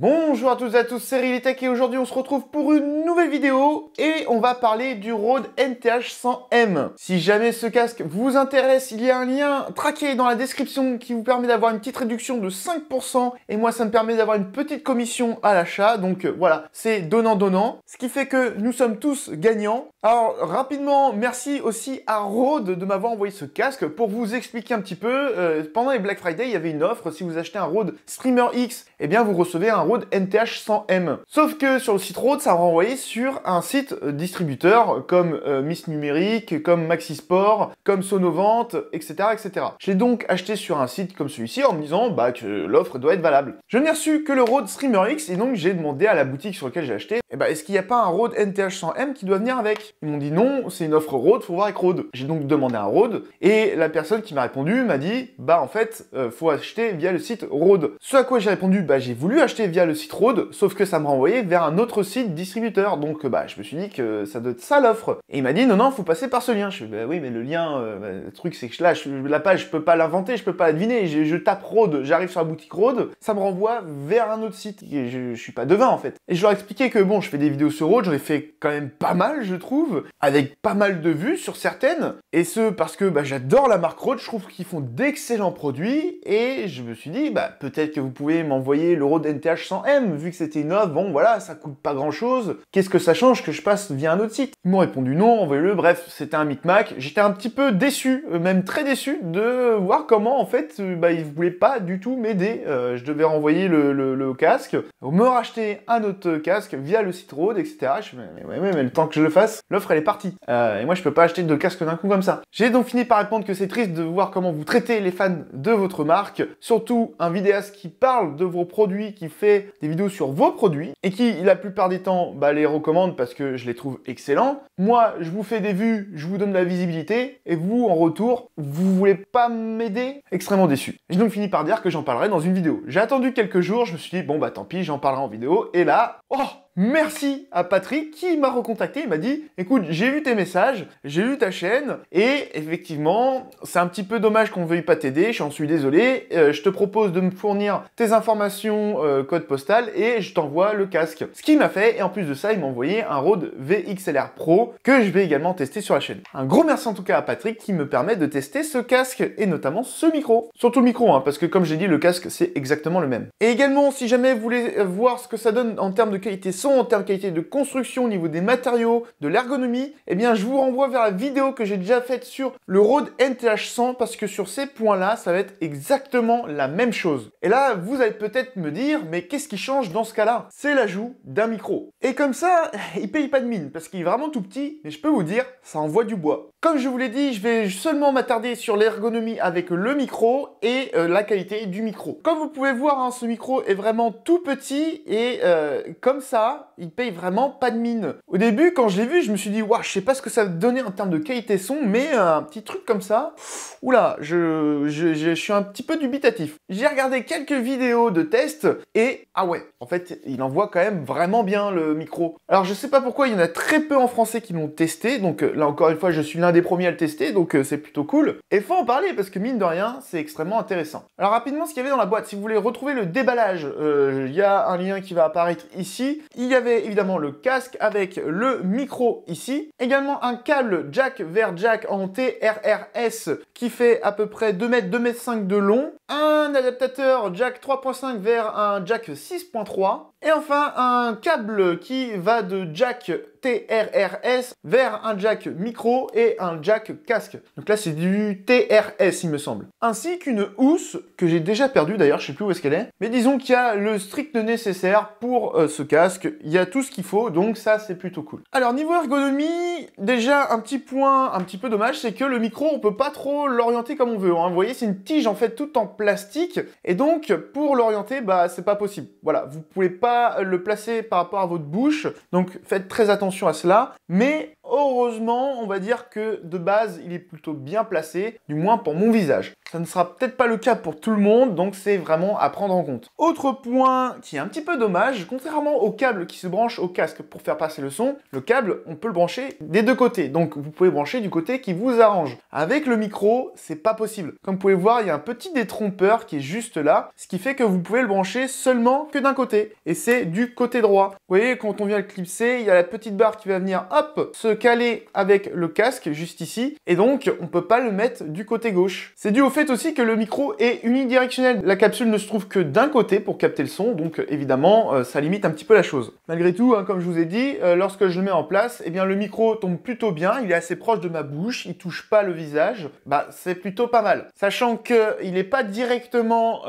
Bonjour à toutes et à tous, c'est RayLyTech et aujourd'hui on se retrouve pour une nouvelle vidéo et on va parler du Rode NTH 100M. Si jamais ce casque vous intéresse, il y a un lien traqué dans la description qui vous permet d'avoir une petite réduction de 5% et moi ça me permet d'avoir une petite commission à l'achat, donc voilà, c'est donnant-donnant, ce qui fait que nous sommes tous gagnants. Alors rapidement, merci aussi à Rode de m'avoir envoyé ce casque. Pour vous expliquer un petit peu, pendant les Black Friday il y avait une offre, si vous achetez un Rode Streamer X, eh bien vous recevez un Rode NTH 100M. Sauf que sur le site Rode, ça renvoyait sur un site distributeur comme Miss Numérique, comme Maxi Sport, comme Sonovante, etc. etc. J'ai donc acheté sur un site comme celui-ci en me disant bah, que l'offre doit être valable. Je n'ai reçu que le Rode Streamer X et donc j'ai demandé à la boutique sur laquelle j'ai acheté, eh ben, est-ce qu'il n'y a pas un Rode NTH 100M qui doit venir avec? Ils m'ont dit non, c'est une offre Rode, faut voir avec Rode. J'ai donc demandé un Rode et la personne qui m'a répondu m'a dit bah en fait, faut acheter via le site Rode. Ce à quoi j'ai répondu bah j'ai voulu acheter via le site Rode, sauf que ça me renvoyait vers un autre site distributeur, donc bah je me suis dit que ça doit être ça l'offre. Et il m'a dit non non, faut passer par ce lien. Je fais bah oui mais le lien, le truc c'est que là la page je peux pas l'inventer, je peux pas la deviner. Je tape Rode, j'arrive sur la boutique Rode, ça me renvoie vers un autre site. Et je suis pas devin en fait. Et je leur expliquais que bon je fais des vidéos sur Rode, j'en ai fait quand même pas mal je trouve, avec pas mal de vues sur certaines. Et ce parce que bah j'adore la marque Rode, je trouve qu'ils font d'excellents produits et je me suis dit bah peut-être que vous pouvez m'envoyer le Rode NTH 100M, vu que c'était une offre, bon voilà, ça coûte pas grand chose, qu'est-ce que ça change que je passe via un autre site? Ils m'ont répondu non, envoyez-le, bref, c'était un micmac, j'étais un petit peu déçu, même très déçu, de voir comment en fait, bah, ils voulaient pas du tout m'aider, je devais renvoyer le casque, me racheter un autre casque via le site Rode, etc. Je me dis, mais le temps que je le fasse, l'offre elle est partie, et moi je peux pas acheter deux casques d'un coup comme ça. J'ai donc fini par répondre que c'est triste de voir comment vous traitez les fans de votre marque, surtout un vidéaste qui parle de vos produits, qui fait des vidéos sur vos produits et qui la plupart des temps bah, les recommande parce que je les trouve excellents. Moi je vous fais des vues, je vous donne de la visibilité et vous en retour vous voulez pas m'aider, extrêmement déçu. J'ai donc fini par dire que j'en parlerai dans une vidéo. J'ai attendu quelques jours, je me suis dit bon bah tant pis j'en parlerai en vidéo et là, oh merci à Patrick qui m'a recontacté, il m'a dit écoute j'ai vu tes messages, j'ai vu ta chaîne et effectivement c'est un petit peu dommage qu'on ne veuille pas t'aider, j'en suis désolé, je te propose de me fournir tes informations code postal et je t'envoie le casque. Ce qu'il m'a fait et en plus de ça il m'a envoyé un Rode VXLR Pro que je vais également tester sur la chaîne. Un gros merci en tout cas à Patrick qui me permet de tester ce casque et notamment ce micro. Surtout le micro hein, parce que comme j'ai dit le casque c'est exactement le même. Et également si jamais vous voulez voir ce que ça donne en termes de qualité son, en termes de qualité de construction, au niveau des matériaux, de l'ergonomie, eh bien je vous renvoie vers la vidéo que j'ai déjà faite sur le Rode NTH 100 parce que sur ces points-là, ça va être exactement la même chose. Et là, vous allez peut-être me dire, mais qu'est-ce qui change dans ce cas-là? C'est l'ajout d'un micro. Et comme ça, il paye pas de mine parce qu'il est vraiment tout petit, mais je peux vous dire, ça envoie du bois. Comme je vous l'ai dit, je vais seulement m'attarder sur l'ergonomie avec le micro et la qualité du micro. Comme vous pouvez voir, hein, ce micro est vraiment tout petit et comme ça, il paye vraiment pas de mine. Au début, quand je l'ai vu, je me suis dit, waouh, je sais pas ce que ça donnait en termes de qualité son, mais un petit truc comme ça, oula, je suis un petit peu dubitatif. J'ai regardé quelques vidéos de test et ah ouais, en fait, il envoie quand même vraiment bien le micro. Alors je sais pas pourquoi, il y en a très peu en français qui l'ont testé, donc là encore une fois, je suis l'un des premiers à le tester, donc c'est plutôt cool. Et faut en parler parce que mine de rien, c'est extrêmement intéressant. Alors rapidement, ce qu'il y avait dans la boîte, si vous voulez retrouver le déballage, il y a un lien qui va apparaître ici. Il y avait évidemment le casque avec le micro ici, également un câble Jack vers Jack en TRRS qui fait à peu près 2 mètres, 2,5 mètres de long, un adaptateur Jack 3.5 vers un Jack 6.3 et enfin un câble qui va de Jack TRRS vers un jack micro et un jack casque. Donc là c'est du TRS il me semble. Ainsi qu'une housse que j'ai déjà perdue d'ailleurs, je sais plus où est-ce qu'elle est. Mais disons qu'il y a le strict nécessaire pour ce casque, il y a tout ce qu'il faut donc ça c'est plutôt cool. Alors niveau ergonomie, déjà un petit point un petit peu dommage c'est que le micro on peut pas trop l'orienter comme on veut. Hein. Vous voyez c'est une tige en fait toute en plastique et donc pour l'orienter bah c'est pas possible. Voilà, vous pouvez pas le placer par rapport à votre bouche donc faites très attention à cela, mais heureusement, on va dire que de base, il est plutôt bien placé, du moins pour mon visage. Ça ne sera peut-être pas le cas pour tout le monde, donc c'est vraiment à prendre en compte. Autre point qui est un petit peu dommage, contrairement au câble qui se branche au casque pour faire passer le son, le câble, on peut le brancher des deux côtés, donc vous pouvez brancher du côté qui vous arrange. Avec le micro, c'est pas possible. Comme vous pouvez voir, il y a un petit détrompeur qui est juste là, ce qui fait que vous pouvez le brancher seulement que d'un côté, et c'est du côté droit. Vous voyez, quand on vient le clipser, il y a la petite barre qui va venir, hop, se caler avec le casque, juste ici, et donc on peut pas le mettre du côté gauche. C'est dû au fait aussi que le micro est unidirectionnel. La capsule ne se trouve que d'un côté pour capter le son, donc évidemment ça limite un petit peu la chose. Malgré tout, hein, comme je vous ai dit, lorsque je le mets en place, eh bien le micro tombe plutôt bien, il est assez proche de ma bouche, il touche pas le visage, bah c'est plutôt pas mal. Sachant que il n'est pas directement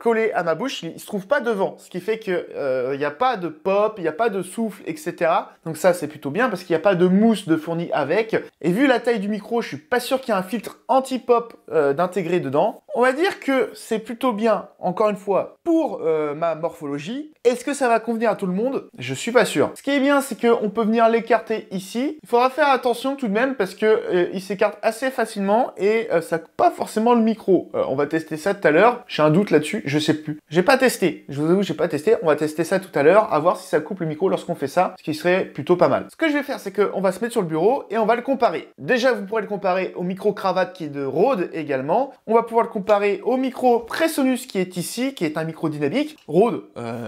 collé à ma bouche, il se trouve pas devant, ce qui fait que il n'y a pas de pop, il n'y a pas de souffle, etc. Donc ça c'est plutôt bien parce qu'il n'y a pas de mousse de fourni avec. Et vu la taille du micro, je suis pas sûr qu'il y ait un filtre anti-pop d'intégré dedans. On va dire que c'est plutôt bien, encore une fois, pour ma morphologie. Est-ce que ça va convenir à tout le monde? Je suis pas sûr. Ce qui est bien, c'est qu'on peut venir l'écarter ici. Il faudra faire attention tout de même parce que il s'écarte assez facilement et ça coupe pas forcément le micro. On va tester ça tout à l'heure. J'ai un doute là-dessus, je sais plus. J'ai pas testé. Je vous avoue, j'ai pas testé. On va tester ça tout à l'heure, à voir si ça coupe le micro lorsqu'on fait ça, ce qui serait plutôt pas mal. Ce que je vais faire, c'est qu'on va se mettre sur le bureau et on va le comparer. Déjà, vous pourrez le comparer au micro-cravate qui est de Rode également. On va pouvoir le comparer au micro PreSonus qui est ici, qui est un micro dynamique. Rode,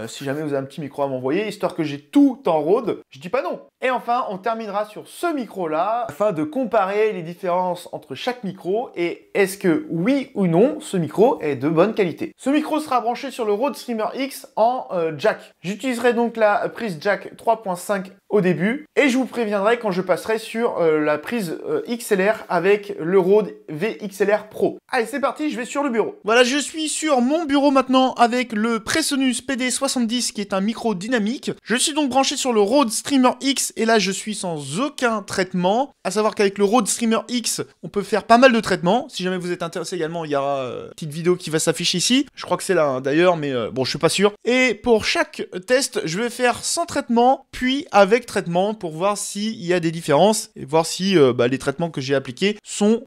si jamais vous avez un petit micro à m'envoyer, histoire que j'ai tout en Rode, je dis pas non. Et enfin, on terminera sur ce micro-là, afin de comparer les différences entre chaque micro et est-ce que, oui ou non, ce micro est de bonne qualité. Ce micro sera branché sur le Rode Streamer X en jack. J'utiliserai donc la prise jack 3.5 au début, et je vous préviendrai quand je passerai sur la prise XLR avec le Rode VXLR Pro. Allez, c'est parti, je vais sur le bureau. Voilà, je suis sur mon bureau maintenant avec le PreSonus PD-70 qui est un micro dynamique. Je suis donc branché sur le Rode Streamer X et là je suis sans aucun traitement. À savoir qu'avec le Rode Streamer X, on peut faire pas mal de traitements. Si jamais vous êtes intéressé également, il y aura une petite vidéo qui va s'afficher ici. Je crois que c'est là hein, d'ailleurs, mais bon, je suis pas sûr. Et pour chaque test, je vais faire sans traitement, puis avec traitement pour voir s'il y a des différences et voir si les traitements que j'ai appliqués sont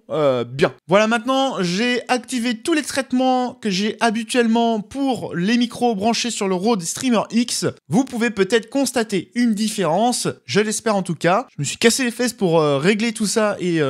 bien. Voilà, maintenant, j'ai activé tous les traitements que j'ai habituellement pour les micros branchés sur le Rode Streamer X. Vous pouvez peut-être constater une différence, je l'espère en tout cas. Je me suis cassé les fesses pour régler tout ça et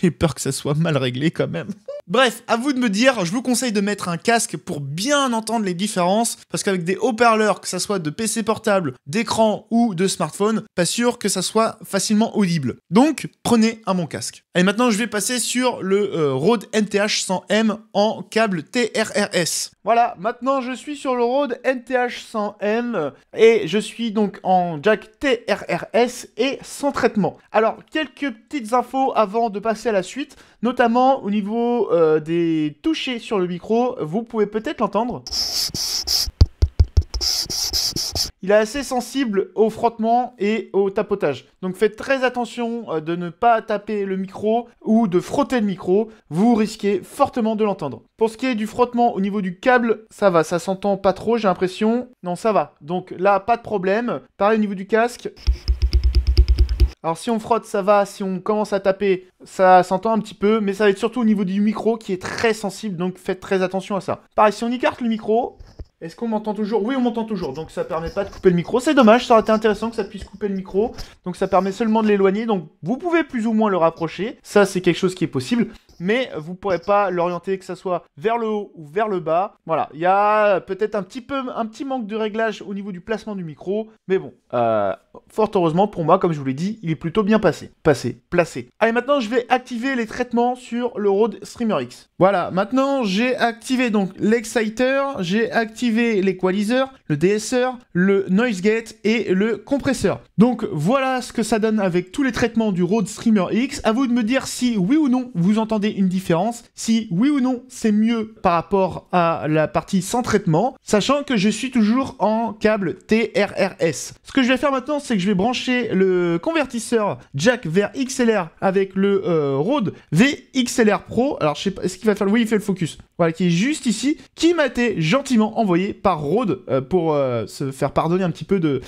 j'ai peur que ça soit mal réglé quand même. Bref, à vous de me dire, je vous conseille de mettre un casque pour bien entendre les différences, parce qu'avec des haut-parleurs, que ça soit de PC portable, d'écran ou de smartphone, pas sûr que ça soit facilement audible. Donc, prenez un bon casque. Allez, maintenant je vais passer sur le Rode NTH 100M en câble TRRS. Voilà, maintenant je suis sur le Rode NTH 100M et je suis donc en jack TRRS et sans traitement. Alors, quelques petites infos avant de passer à la suite, notamment au niveau des touchés sur le micro, vous pouvez peut-être l'entendre. Il est assez sensible au frottement et au tapotage. Donc faites très attention de ne pas taper le micro ou de frotter le micro. Vous risquez fortement de l'entendre. Pour ce qui est du frottement au niveau du câble, ça va, ça s'entend pas trop, j'ai l'impression. Non, ça va. Donc là, pas de problème. Pareil au niveau du casque. Alors si on frotte, ça va, si on commence à taper, ça s'entend un petit peu, mais ça va être surtout au niveau du micro qui est très sensible, donc faites très attention à ça. Pareil, si on écarte le micro, est-ce qu'on m'entend toujours? Oui, on m'entend toujours, donc ça permet pas de couper le micro. C'est dommage, ça aurait été intéressant que ça puisse couper le micro, donc ça permet seulement de l'éloigner, donc vous pouvez plus ou moins le rapprocher, ça c'est quelque chose qui est possible, mais vous pourrez pas l'orienter que ça soit vers le haut ou vers le bas. Voilà, il y a peut-être un petit manque de réglage au niveau du placement du micro, mais bon, fort heureusement pour moi, comme je vous l'ai dit, il est plutôt bien placé. Allez, maintenant je vais activer les traitements sur le Rode Streamer X. Voilà, maintenant j'ai activé donc l'exciter, j'ai activé l'équaliseur, le DSR, le noise gate et le compresseur. Donc voilà ce que ça donne avec tous les traitements du Rode Streamer X. À vous de me dire si oui ou non vous entendez une différence, si oui ou non c'est mieux par rapport à la partie sans traitement, sachant que je suis toujours en câble TRRS. Ce que je vais faire maintenant, c'est que je vais brancher le convertisseur Jack vers XLR avec le Rode VXLR Pro. Alors je sais pas, est-ce qu'il va faire, oui il fait le focus, voilà, qui est juste ici, qui m'a été gentiment envoyé par Rode pour se faire pardonner un petit peu de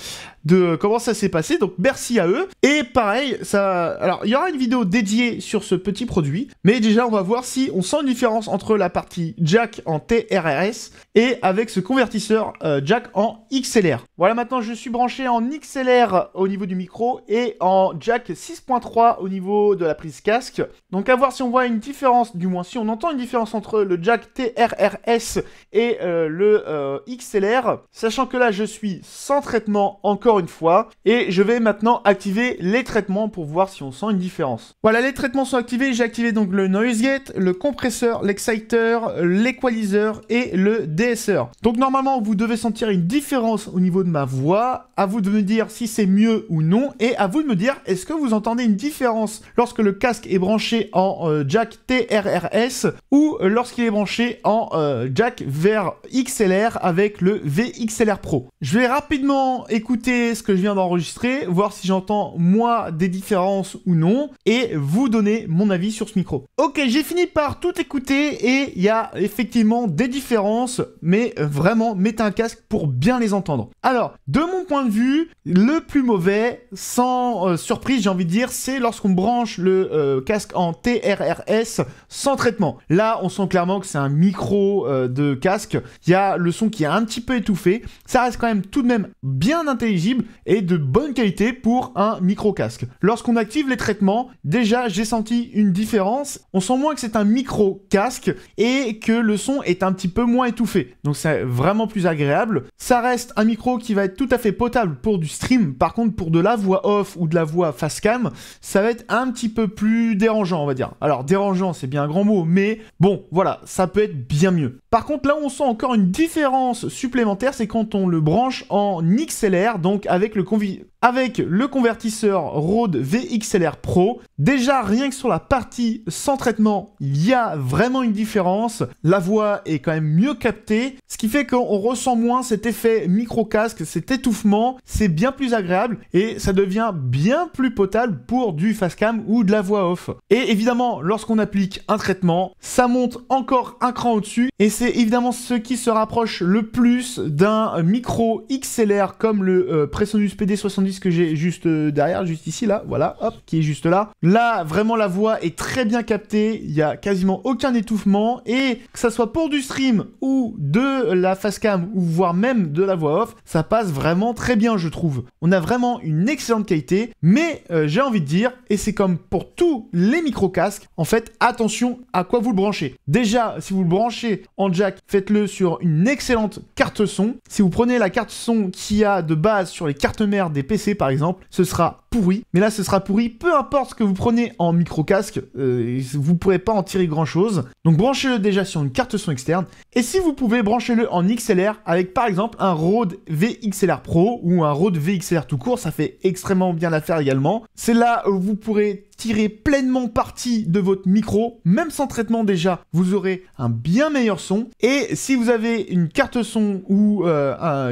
comment ça s'est passé, donc merci à eux. Et pareil, ça, alors il y aura une vidéo dédiée sur ce petit produit, mais déjà on va voir si on sent une différence entre la partie jack en TRRS et avec ce convertisseur jack en XLR. Voilà, maintenant je suis branché en XLR au niveau du micro et en jack 6.3 au niveau de la prise casque, donc à voir si on voit une différence, du moins si on entend une différence entre le jack TRRS et le XLR, sachant que là je suis sans traitement encore une fois, et je vais maintenant activer les traitements pour voir si on sent une différence. Voilà, les traitements sont activés, j'ai activé donc le noise gate, le compresseur, l'exciter, l'equalizer et le DSR. Donc normalement vous devez sentir une différence au niveau de ma voix, à vous de me dire si c'est mieux ou non, et à vous de me dire est-ce que vous entendez une différence lorsque le casque est branché en jack TRRS ou lorsqu'il est branché en jack vers XLR avec le VXLR Pro. Je vais rapidement écouter ce que je viens d'enregistrer, voir si j'entends moi des différences ou non, et vous donner mon avis sur ce micro. Ok, j'ai fini par tout écouter et il y a effectivement des différences, mais vraiment mettez un casque pour bien les entendre. Alors, de mon point de vue, le plus mauvais, sans surprise j'ai envie de dire, c'est lorsqu'on branche le casque en TRRS sans traitement. Là, on sent clairement que c'est un micro de casque, il y a le son qui est un petit peu étouffé, ça reste quand même tout de même bien intelligible et de bonne qualité pour un micro casque. Lorsqu'on active les traitements, déjà j'ai senti une différence, on sent moins que c'est un micro casque et que le son est un petit peu moins étouffé, donc c'est vraiment plus agréable. Ça reste un micro qui va être tout à fait potable pour du stream, par contre pour de la voix off ou de la voix face cam, ça va être un petit peu plus dérangeant, on va dire. Alors dérangeant c'est bien un grand mot, mais bon voilà, ça peut être bien mieux. Par contre là on sent encore une différence supplémentaire, c'est quand on le branche en XLR, donc avec le convertisseur Rode VXLR Pro. Déjà rien que sur la partie sans traitement, il y a vraiment une différence, la voix est quand même mieux captée, ce qui fait qu'on ressent moins cet effet micro-casque, cet étouffement, c'est bien plus agréable et ça devient bien plus potable pour du face-cam ou de la voix off. Et évidemment, lorsqu'on applique un traitement, ça monte encore un cran au-dessus et c'est évidemment ce qui se rapproche le plus d'un micro XLR comme le PreSonus PD-70 que j'ai juste derrière, juste ici là, voilà, hop, qui est juste là. Là, vraiment la voix est très bien captée, il n'y a quasiment aucun étouffement et que ça soit pour du stream ou de la face cam ou voire même de la voix off, ça passe vraiment très bien je trouve. On a vraiment une excellente qualité, mais j'ai envie de dire, et c'est comme pour tous les micro-casques, en fait attention à quoi vous le branchez. Déjà, si vous le branchez en jack, faites-le sur une excellente carte son. Si vous prenez la carte son qu'il y a de base sur les cartes mères des PC par exemple, ce sera pourri, mais là ce sera pourri peu importe ce que vous prenez en micro-casque, vous ne pourrez pas en tirer grand-chose. Donc branchez-le déjà sur une carte son externe, et si vous pouvez, branchez-le en XLR avec par exemple un Rode VXLR Pro ou un Rode VXLR tout court, ça fait extrêmement bien l'affaire également. C'est là où vous pourrez tirer pleinement parti de votre micro, même sans traitement déjà, vous aurez un bien meilleur son. Et si vous avez une carte son ou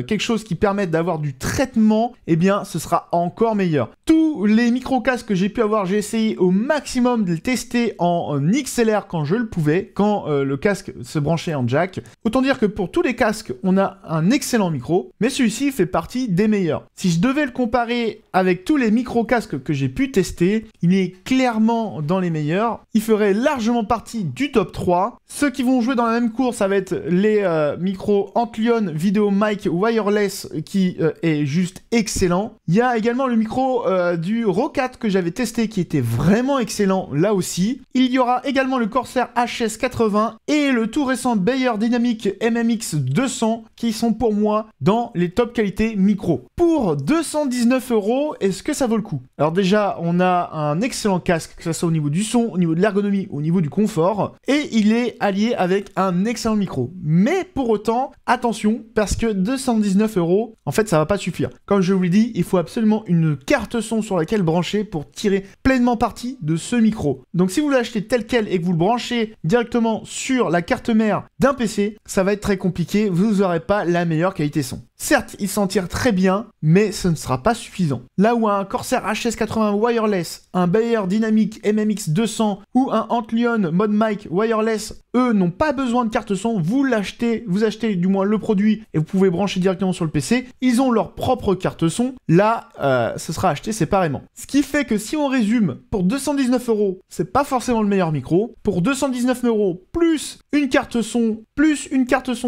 quelque chose qui permette d'avoir du traitement, eh bien ce sera encore meilleur. Tous les micro-casques que j'ai pu avoir, j'ai essayé au maximum de les tester en XLR quand je le pouvais, quand le casque se branchait en jack. Autant dire que pour tous les casques, on a un excellent micro, mais celui-ci fait partie des meilleurs. Si je devais le comparer avec tous les micro-casques que j'ai pu tester, il est clairement dans les meilleurs, il ferait largement partie du top 3. Ceux qui vont jouer dans la même course, ça va être les micros Antlion Video Mic Wireless qui est juste excellent. Il y a également le micro du ROCAT que j'avais testé qui était vraiment excellent là aussi. Il y aura également le Corsair HS80 et le tout récent Beyerdynamic MMX200 qui sont pour moi dans les top qualités micro. Pour 219 €, est-ce que ça vaut le coup? Alors déjà, on a un excellent casque, que ce soit au niveau du son, au niveau de l'ergonomie, au niveau du confort, et il est allié avec un excellent micro. Mais pour autant, attention, parce que 219 €, en fait, ça va pas suffire. Comme je vous l'ai dit, il faut absolument une carte son sur laquelle brancher pour tirer pleinement parti de ce micro. Donc si vous l'achetez tel quel et que vous le branchez directement sur la carte mère d'un PC, ça va être très compliqué, vous n'aurez pas la meilleure qualité son. Certes, il s'en tire très bien, mais ce ne sera pas suffisant. Là où un Corsair HS80 wireless, un Beyerdynamic MMX200 ou un Antlion Mode Mic Wireless, eux n'ont pas besoin de carte son, vous achetez du moins le produit et vous pouvez brancher directement sur le PC, ils ont leur propre carte son, là, ce sera acheté séparément. Ce qui fait que si on résume, pour 219 €, c'est pas forcément le meilleur micro, pour 219 € plus une carte son,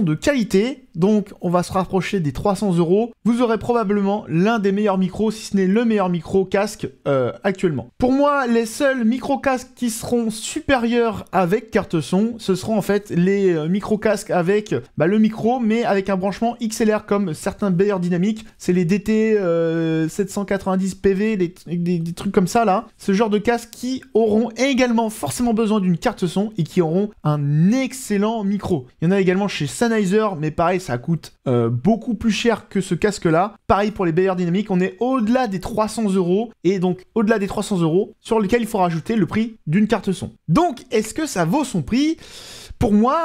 de qualité, donc on va se rapprocher des 300 €, vous aurez probablement l'un des meilleurs micros, si ce n'est le meilleur micro casque actuellement. Pour moi, les seuls micro casques qui seront supérieurs avec carte son, ce seront en fait les micro casques avec le micro, mais avec un branchement XLR comme certains Beyerdynamic, c'est les DT 790 PV, des trucs comme ça là, ce genre de casques qui auront également forcément besoin d'une carte son et qui auront un excellent micro. Il y en a également chez Sennheiser, mais pareil, ça coûte beaucoup plus cher que ce casque-là. Pareil pour les Beyerdynamic, on est au-delà des 300 € et donc au-delà des 300 € sur lesquels il faut rajouter le prix d'une carte son. Donc, est-ce que ça vaut son prix? Pour moi,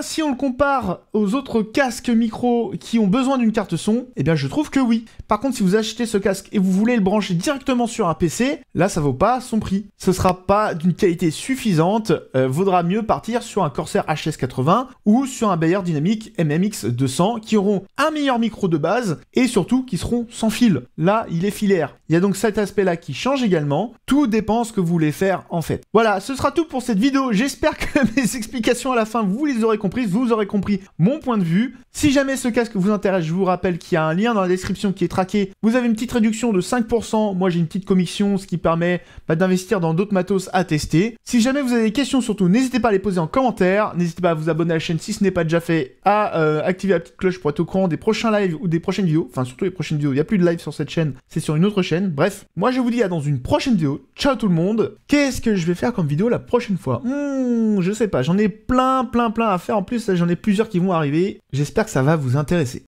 si on le compare aux autres casques micro qui ont besoin d'une carte son, eh bien je trouve que oui. Par contre, si vous achetez ce casque et vous voulez le brancher directement sur un PC, là ça vaut pas son prix. Ce sera pas d'une qualité suffisante, vaudra mieux partir sur un Corsair HS80 ou sur un Beyerdynamic MMX200 qui auront un meilleur micro de base et surtout qui seront sans fil. Là, il est filaire. Il y a donc cet aspect-là qui change également. Tout dépend ce que vous voulez faire en fait. Voilà, ce sera tout pour cette vidéo. J'espère que mes explications à la fin, vous les aurez comprises, vous aurez compris mon point de vue. Si jamais ce casque vous intéresse, je vous rappelle qu'il y a un lien dans la description qui est traqué. Vous avez une petite réduction de 5 %. Moi, j'ai une petite commission, ce qui permet d'investir dans d'autres matos à tester. Si jamais vous avez des questions, surtout, n'hésitez pas à les poser en commentaire. N'hésitez pas à vous abonner à la chaîne si ce n'est pas déjà fait, à activer la petite cloche pour être au courant des prochains lives ou des prochaines vidéos. Enfin, surtout les prochaines vidéos. Il n'y a plus de live sur cette chaîne, c'est sur une autre chaîne. Bref, moi, je vous dis à dans une prochaine vidéo. Ciao tout le monde. Qu'est-ce que je vais faire comme vidéo la prochaine fois? Je sais pas, j'en ai plein à faire en plus, j'en ai plusieurs qui vont arriver, j'espère que ça va vous intéresser.